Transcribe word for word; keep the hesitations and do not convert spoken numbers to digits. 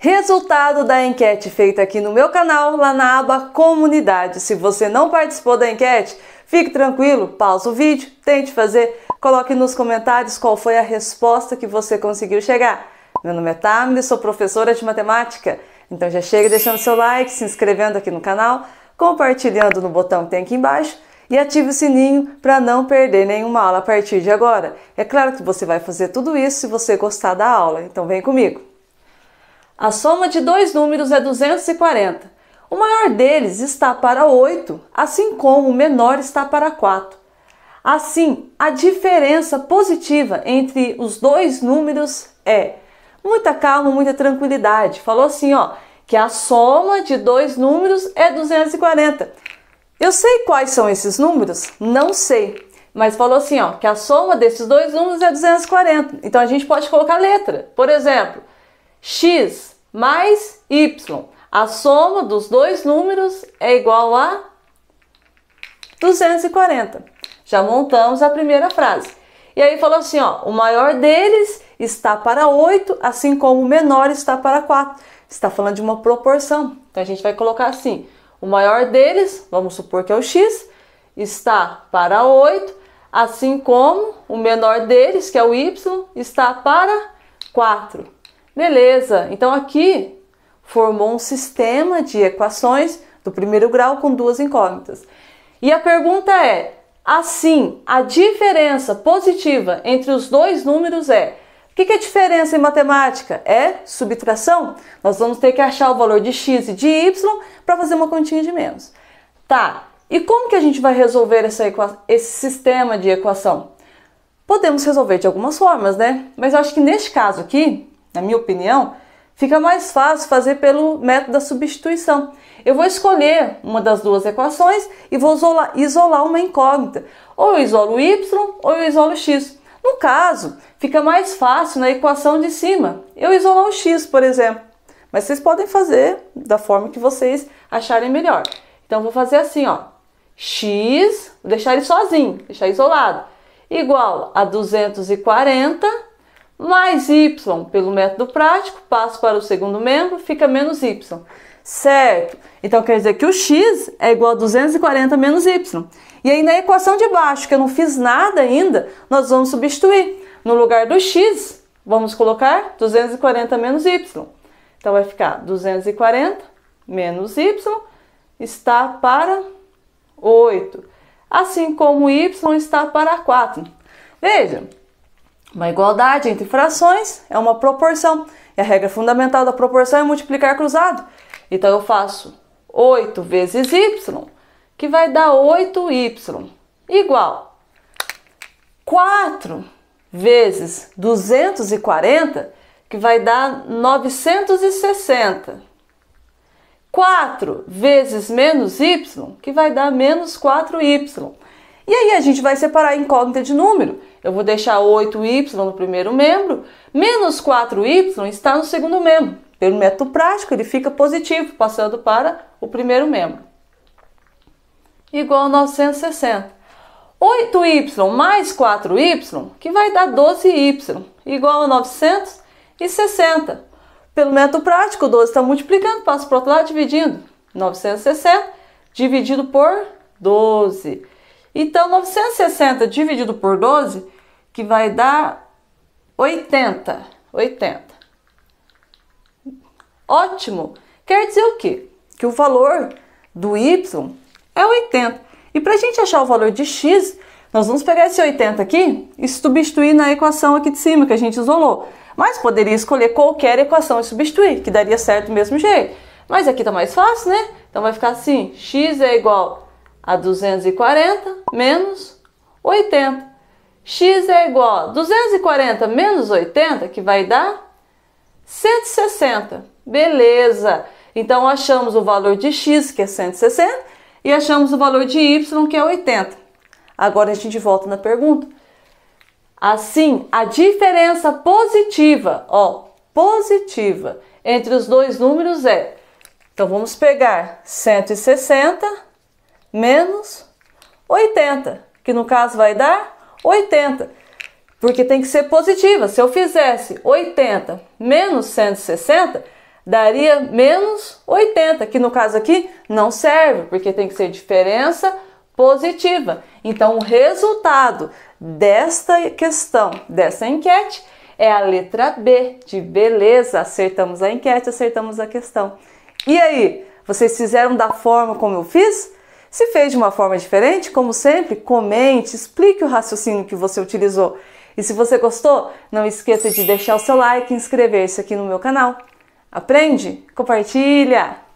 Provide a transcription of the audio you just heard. Resultado da enquete feita aqui no meu canal, lá na aba Comunidade. Se você não participou da enquete, fique tranquilo, pausa o vídeo, tente fazer, coloque nos comentários qual foi a resposta que você conseguiu chegar. Meu nome é Tamily, sou professora de matemática, então já chega deixando seu like, se inscrevendo aqui no canal, compartilhando no botão que tem aqui embaixo e ative o sininho para não perder nenhuma aula a partir de agora. É claro que você vai fazer tudo isso se você gostar da aula, então vem comigo. A soma de dois números é duzentos e quarenta. O maior deles está para oito, assim como o menor está para quatro. Assim, a diferença positiva entre os dois números é... Muita calma, muita tranquilidade. Falou assim, ó, que a soma de dois números é duzentos e quarenta. Eu sei quais são esses números? Não sei. Mas falou assim, ó, que a soma desses dois números é duzentos e quarenta. Então, a gente pode colocar letra. Por exemplo... X mais Y, a soma dos dois números é igual a duzentos e quarenta. Já montamos a primeira frase. E aí falou assim, ó, o maior deles está para oito, assim como o menor está para quatro. Está falando de uma proporção. Então, a gente vai colocar assim, o maior deles, vamos supor que é o X, está para oito, assim como o menor deles, que é o Y, está para quatro. Beleza, então aqui formou um sistema de equações do primeiro grau com duas incógnitas. E a pergunta é, assim, a diferença positiva entre os dois números é... O que é a diferença em matemática? É subtração. Nós vamos ter que achar o valor de x e de y para fazer uma continha de menos. Tá, e como que a gente vai resolver essa equa- esse sistema de equação? Podemos resolver de algumas formas, né? Mas eu acho que neste caso aqui... Na minha opinião, fica mais fácil fazer pelo método da substituição. Eu vou escolher uma das duas equações e vou isolar, isolar uma incógnita. Ou eu isolo y ou eu isolo x. No caso, fica mais fácil na equação de cima. Eu isolar o x, por exemplo. Mas vocês podem fazer da forma que vocês acharem melhor. Então, eu vou fazer assim, ó. X, vou deixar ele sozinho, deixar isolado. Igual a duzentos e quarenta... mais y, pelo método prático, passo para o segundo membro, fica menos y. Certo? Então, quer dizer que o x é igual a duzentos e quarenta menos y. E aí, na equação de baixo, que eu não fiz nada ainda, nós vamos substituir. No lugar do x, vamos colocar duzentos e quarenta menos y. Então, vai ficar duzentos e quarenta menos y está para oito. Assim como y está para quatro. Veja... Uma igualdade entre frações é uma proporção. E a regra fundamental da proporção é multiplicar cruzado. Então, eu faço oito vezes y, que vai dar oito y, igual quatro vezes duzentos e quarenta, que vai dar novecentos e sessenta. quatro vezes menos y, que vai dar menos quatro y. E aí, a gente vai separar a incógnita de número. Eu vou deixar oito y no primeiro membro, menos quatro y está no segundo membro. Pelo método prático, ele fica positivo, passando para o primeiro membro. Igual a novecentos e sessenta. oito y mais quatro y, que vai dar doze y, igual a novecentos e sessenta. Pelo método prático, o doze está multiplicando, passa para o outro lado, dividindo. novecentos e sessenta dividido por doze. Então, novecentos e sessenta dividido por doze, que vai dar oitenta. oitenta. Ótimo! Quer dizer o quê? Que o valor do y é oitenta. E para a gente achar o valor de x, nós vamos pegar esse oitenta aqui e substituir na equação aqui de cima, que a gente isolou. Mas poderia escolher qualquer equação e substituir, que daria certo do mesmo jeito. Mas aqui está mais fácil, né? Então, vai ficar assim, x é igual... a duzentos e quarenta menos oitenta. X é igual a duzentos e quarenta menos oitenta, que vai dar cento e sessenta. Beleza! Então, achamos o valor de x, que é cento e sessenta, e achamos o valor de y, que é oitenta. Agora, a gente volta na pergunta. Assim, a diferença positiva, ó, positiva, entre os dois números é... Então, vamos pegar cento e sessenta... menos oitenta, que no caso vai dar oitenta, porque tem que ser positiva. Se eu fizesse oitenta menos cento e sessenta, daria menos oitenta, que no caso aqui não serve, porque tem que ser diferença positiva. Então, o resultado desta questão, dessa enquete, é a letra B, de beleza. Acertamos a enquete, acertamos a questão. E aí, vocês fizeram da forma como eu fiz? Se fez de uma forma diferente, como sempre, comente, explique o raciocínio que você utilizou. E se você gostou, não esqueça de deixar o seu like e inscrever-se aqui no meu canal. Aprende? Compartilha!